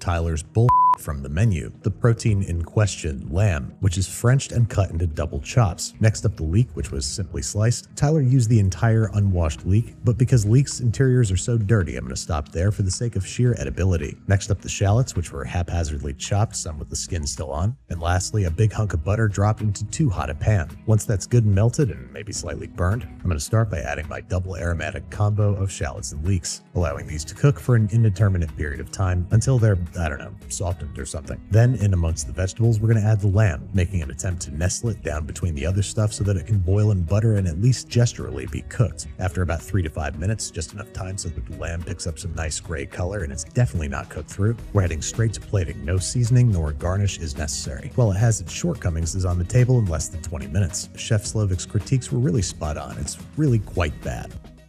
Tyler's bull from the menu. The protein in question, lamb, which is Frenched and cut into double chops. Next up, the leek, which was simply sliced. Tyler used the entire unwashed leek, but because leeks' interiors are so dirty, I'm going to stop there for the sake of sheer edibility. Next up, the shallots, which were haphazardly chopped, some with the skin still on. And lastly, a big hunk of butter dropped into too hot a pan. Once that's good and melted and maybe slightly burned, I'm going to start by adding my double aromatic combo of shallots and leeks, allowing these to cook for an indeterminate period of time until they're, I don't know, softened or something. Then, in amongst the vegetables, we're going to add the lamb, making an attempt to nestle it down between the other stuff so that it can boil in butter and at least gesturally be cooked. After about 3 to 5 minutes, just enough time so that the lamb picks up some nice gray color and it's definitely not cooked through, we're heading straight to plating. No seasoning nor garnish is necessary. While it has its shortcomings, is on the table in less than 20 minutes. Chef Slovic's critiques were really spot on. It's really quite bad.